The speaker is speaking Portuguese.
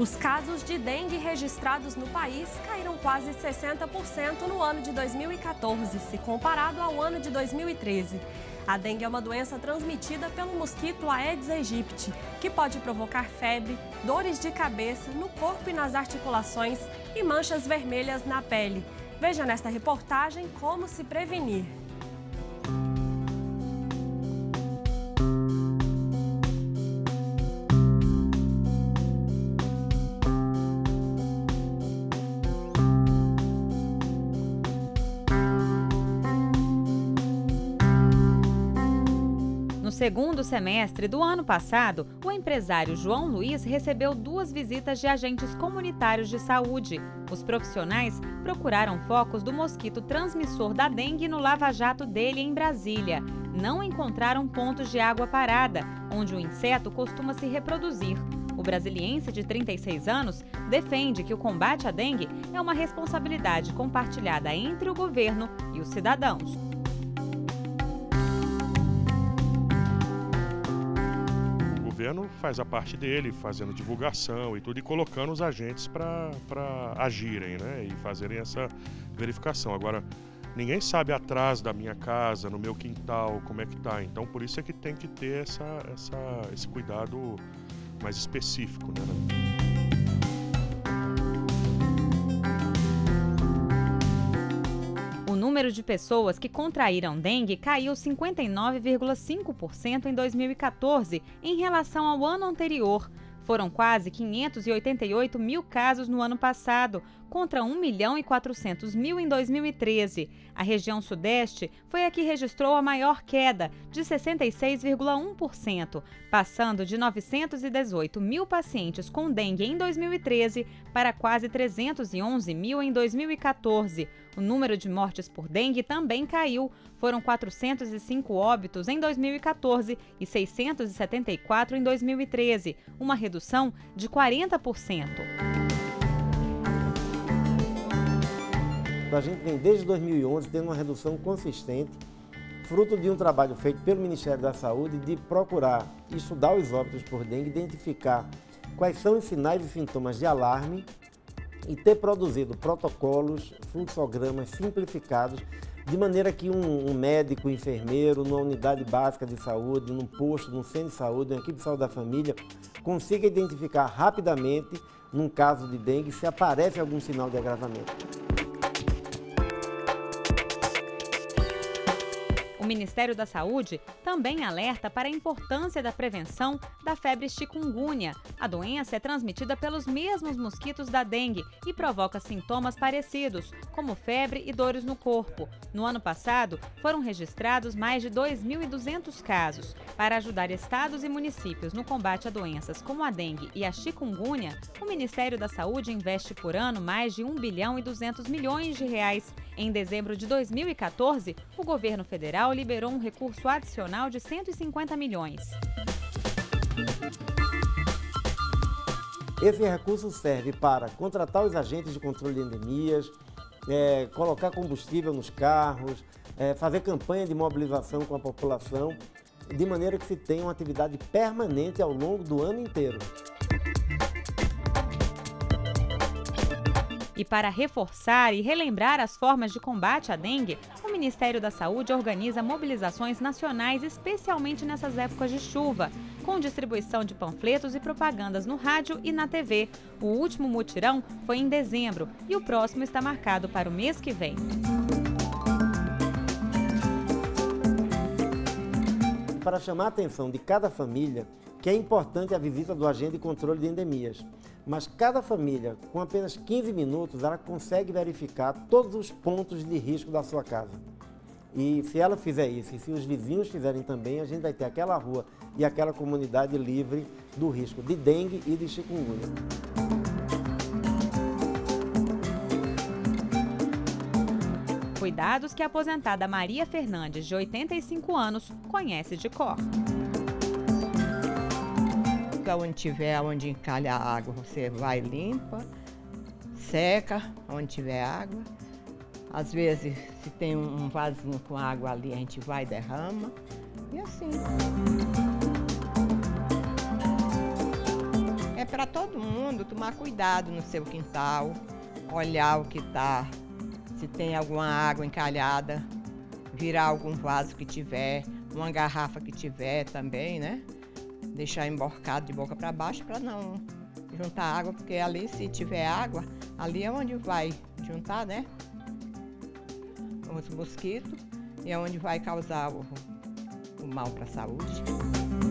Os casos de dengue registrados no país caíram quase 60% no ano de 2014, se comparado ao ano de 2013. A dengue é uma doença transmitida pelo mosquito Aedes aegypti, que pode provocar febre, dores de cabeça no corpo e nas articulações e manchas vermelhas na pele. Veja nesta reportagem como se prevenir. No segundo semestre do ano passado, o empresário João Luiz recebeu 2 visitas de agentes comunitários de saúde. Os profissionais procuraram focos do mosquito transmissor da dengue no lava-jato dele em Brasília. Não encontraram pontos de água parada, onde o inseto costuma se reproduzir. O brasiliense de 36 anos defende que o combate à dengue é uma responsabilidade compartilhada entre o governo e os cidadãos. O governo faz a parte dele, fazendo divulgação e tudo, e colocando os agentes para agirem, né, e fazerem essa verificação. Agora, ninguém sabe atrás da minha casa, no meu quintal, como é que tá. Então, por isso é que tem que ter esse cuidado mais específico, né? O número de pessoas que contraíram dengue caiu 59,5% em 2014 em relação ao ano anterior. Foram quase 588 mil casos no ano passado, contra 1.400.000 em 2013. A região sudeste foi a que registrou a maior queda, de 66,1%, passando de 918 mil pacientes com dengue em 2013 para quase 311 mil em 2014. O número de mortes por dengue também caiu. Foram 405 óbitos em 2014 e 674 em 2013, uma redução de 40%. A gente vem desde 2011 tendo uma redução consistente, fruto de um trabalho feito pelo Ministério da Saúde de procurar estudar os óbitos por dengue, identificar quais são os sinais e sintomas de alarme e ter produzido protocolos, fluxogramas simplificados, de maneira que um médico, um enfermeiro, numa unidade básica de saúde, num posto, num centro de saúde, uma equipe de saúde da família, consiga identificar rapidamente, num caso de dengue, se aparece algum sinal de agravamento. O Ministério da Saúde também alerta para a importância da prevenção da febre chikungunya. A doença é transmitida pelos mesmos mosquitos da dengue e provoca sintomas parecidos, como febre e dores no corpo. No ano passado, foram registrados mais de 2.200 casos. Para ajudar estados e municípios no combate a doenças como a dengue e a chikungunya, o Ministério da Saúde investe por ano mais de R$ 1,2 bilhão. Em dezembro de 2014, o governo federal liberou um recurso adicional de 150 milhões. Esse recurso serve para contratar os agentes de controle de endemias, colocar combustível nos carros, fazer campanha de mobilização com a população, de maneira que se tenha uma atividade permanente ao longo do ano inteiro. E para reforçar e relembrar as formas de combate à dengue, o Ministério da Saúde organiza mobilizações nacionais, especialmente nessas épocas de chuva, com distribuição de panfletos e propagandas no rádio e na TV. O último mutirão foi em dezembro e o próximo está marcado para o mês que vem. Para chamar a atenção de cada família, que é importante a visita do agente de controle de endemias. Mas cada família, com apenas 15 minutos, ela consegue verificar todos os pontos de risco da sua casa. E se ela fizer isso, e se os vizinhos fizerem também, a gente vai ter aquela rua e aquela comunidade livre do risco de dengue e de chikungunya. Cuidados que a aposentada Maria Fernandes, de 85 anos, conhece de cor. Onde tiver, onde encalha a água, você vai limpa, seca, onde tiver água. Às vezes, se tem um vasinho com água ali, a gente vai e derrama, e assim. É para todo mundo tomar cuidado no seu quintal, olhar o que está, se tem alguma água encalhada, virar algum vaso que tiver, uma garrafa que tiver também, né? Deixar emborcado de boca para baixo para não juntar água, porque ali, se tiver água, ali é onde vai juntar, né? Os mosquitos, e é onde vai causar o mal para a saúde.